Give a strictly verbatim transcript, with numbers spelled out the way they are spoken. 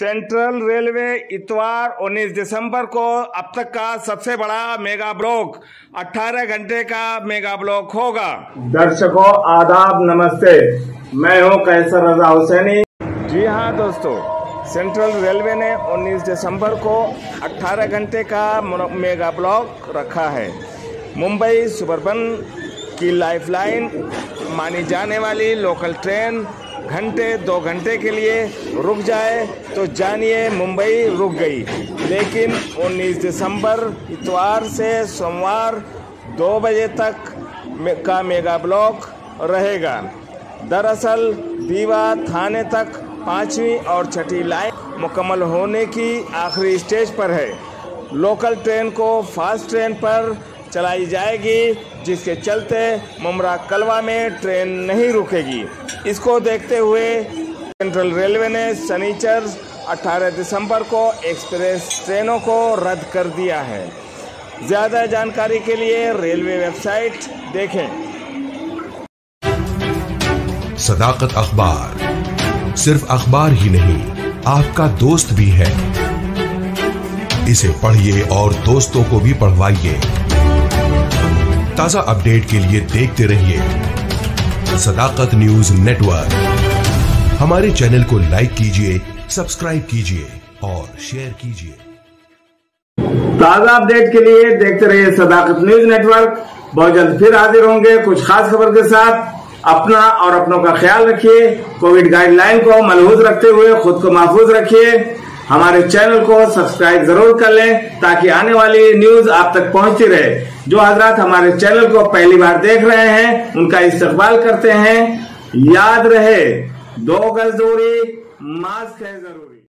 Central railway इतवार उन्नीस दिसंबर को अब तक का सबसे बड़ा मेगा ब्लॉक अठारह घंटे का मेगा ब्लॉक होगा। दर्शकों आदाब नमस्ते, मैं हूं कैसर रजा हुसैनी। जी हां दोस्तों, सेंट्रल रेलवे ने उन्नीस दिसंबर को अठारह घंटे का मेगा ब्लॉक रखा है। मुंबई सुबर्बन की लाइफलाइन मानी जाने वाली लोकल ट्रेन घंटे दो घंटे के लिए रुक जाए तो जानिए मुंबई रुक गई, लेकिन उन्नीस दिसंबर इतवार से सोमवार दो बजे तक का मेगा ब्लॉक रहेगा। दरअसल दीवा थाने तक पाँचवीं और छठी लाइन मुकम्मल होने की आखिरी स्टेज पर है। लोकल ट्रेन को फास्ट ट्रेन पर चलाई जाएगी, जिसके चलते मुम्ब्रा कलवा में ट्रेन नहीं रुकेगी। इसको देखते हुए सेंट्रल रेलवे ने शनिचर अठारह दिसंबर को एक्सप्रेस ट्रेनों को रद्द कर दिया है। ज़्यादा जानकारी के लिए रेलवे वेबसाइट देखें। सदाकत अखबार सिर्फ अखबार ही नहीं, आपका दोस्त भी है। इसे पढ़िए और दोस्तों को भी पढ़वाइए। ताज़ा अपडेट के लिए देखते रहिए सदाकत न्यूज नेटवर्क। हमारे चैनल को लाइक कीजिए, सब्सक्राइब कीजिए और शेयर कीजिए। ताज़ा अपडेट के लिए देखते रहिए सदाकत न्यूज नेटवर्क। बहुत जल्द फिर हाजिर होंगे कुछ खास खबर के साथ। अपना और अपनों का ख्याल रखिए। कोविड गाइडलाइन को मलहूज रखते हुए खुद को महफूज रखिए। हमारे चैनल को सब्सक्राइब जरूर कर लें ताकि आने वाली न्यूज आप तक पहुंचती रहे। जो हजरात हमारे चैनल को पहली बार देख रहे हैं उनका इस्तकबाल करते हैं। याद रहे, दो गज दूरी, मास्क है जरूरी।